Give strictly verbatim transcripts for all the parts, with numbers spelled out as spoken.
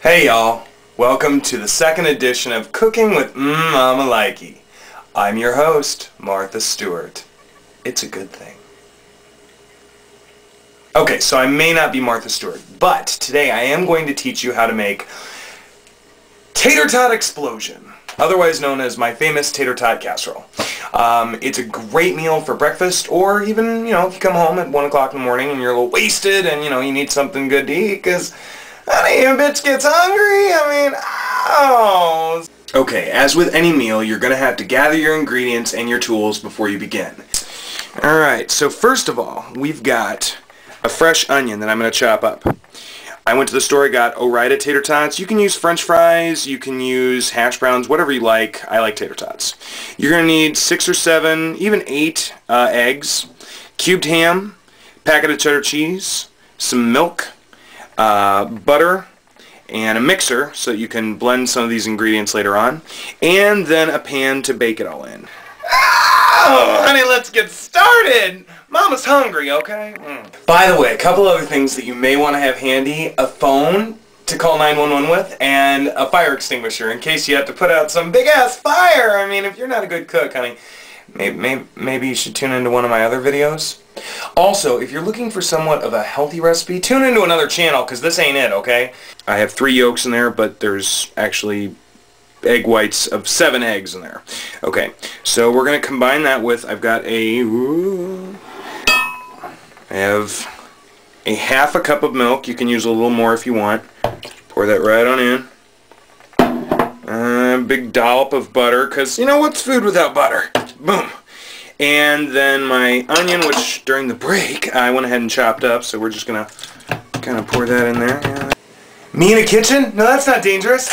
Hey y'all, welcome to the second edition of Cooking with mm, Mama Likey. I'm your host, Martha Stewart. It's a good thing. Okay, so I may not be Martha Stewart, but today I am going to teach you how to make tater tot explosion, otherwise known as my famous tater tot casserole. Um, it's a great meal for breakfast, or even, you know, if you come home at one o'clock in the morning and you're a little wasted and, you know, you need something good to eat, because honey, your bitch gets hungry. I mean, oh. Okay, as with any meal, you're going to have to gather your ingredients and your tools before you begin. Alright, so first of all, we've got a fresh onion that I'm going to chop up. I went to the store, I got Orita tater tots. You can use french fries, you can use hash browns, whatever you like. I like tater tots. You're going to need six or seven, even eight uh, eggs, cubed ham, packet of cheddar cheese, some milk, Uh, butter, and a mixer so that you can blend some of these ingredients later on, and then a pan to bake it all in. Oh, honey, let's get started! Mama's hungry, okay? Mm. By the way, a couple other things that you may want to have handy: a phone to call nine one one with, and a fire extinguisher in case you have to put out some big-ass fire. I mean, if you're not a good cook, honey, maybe, maybe, maybe you should tune into one of my other videos. Also, if you're looking for somewhat of a healthy recipe, tune into another channel, because this ain't it, okay? I have three yolks in there, but there's actually egg whites of seven eggs in there. Okay, so we're going to combine that with, I've got a, ooh, I have a half a cup of milk. You can use a little more if you want. Pour that right on in. A big dollop of butter, because, you know, what's food without butter? Boom. And then my onion, which during the break I went ahead and chopped up, so we're just going to kind of pour that in there. Yeah. Me in a kitchen? No, that's not dangerous.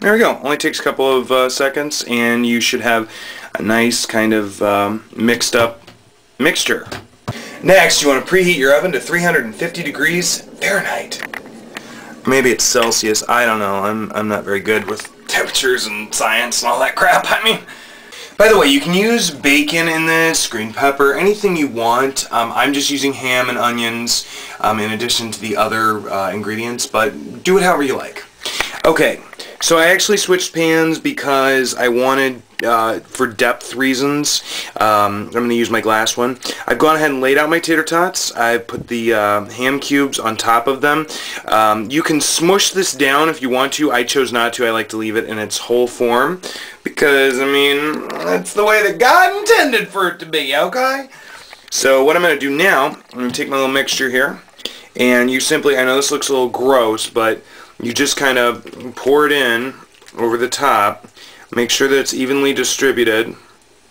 There we go. Only takes a couple of uh, seconds, and you should have a nice kind of um, mixed up mixture. Next, you want to preheat your oven to three hundred fifty degrees Fahrenheit. Maybe it's Celsius. I don't know. I'm, I'm not very good with temperatures and science and all that crap. I mean, by the way, you can use bacon in this, green pepper, anything you want. Um, I'm just using ham and onions um, in addition to the other uh, ingredients, but do it however you like. Okay, so I actually switched pans because I wanted, uh, for depth reasons, um, I'm going to use my glass one. I've gone ahead and laid out my tater tots. I've put the uh, ham cubes on top of them. Um, you can smush this down if you want to. I chose not to. I like to leave it in its whole form because, I mean, that's the way that God intended for it to be, okay? So what I'm going to do now, I'm going to take my little mixture here, and you simply, I know this looks a little gross, but you just kind of pour it in over the top. Make sure that it's evenly distributed,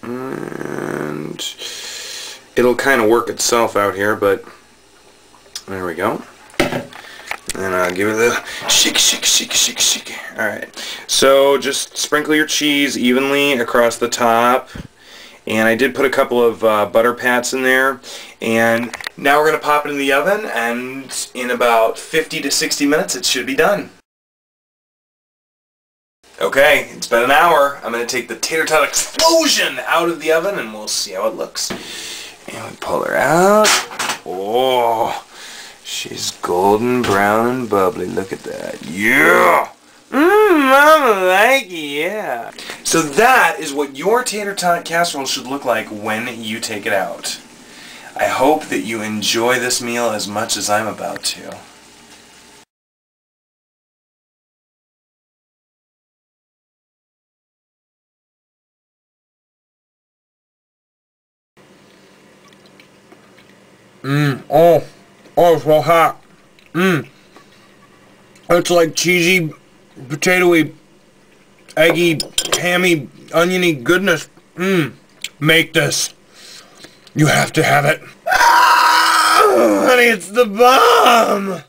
and it'll kind of work itself out here, but there we go. And I'll give it a shake, shake, shake, shake, shake. Alright, so just sprinkle your cheese evenly across the top, and I did put a couple of uh, butter pats in there, and now we're going to pop it in the oven, and in about fifty to sixty minutes it should be done. Okay, it's been an hour. I'm going to take the tater tot explosion out of the oven, and we'll see how it looks. And we pull her out. Oh, she's golden brown and bubbly. Look at that. Yeah! Mmm, Mama Likey, yeah! So that is what your tater tot casserole should look like when you take it out. I hope that you enjoy this meal as much as I'm about to. Mmm, oh, oh, it's well hot. Mmm. It's like cheesy, potatoy, eggy, hammy, oniony goodness. Mmm. Make this. You have to have it. Ah, honey, it's the bomb!